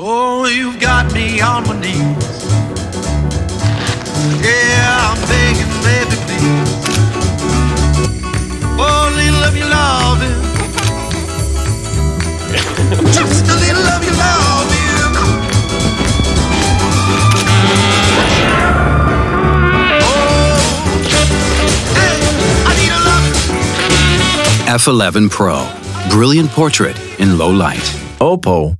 Oh, you've got me on my knees. Yeah, I'm begging, baby, please. Oh, a little of your loving. Just a little of your loving. F11 Pro. Brilliant portrait in low light. Oppo.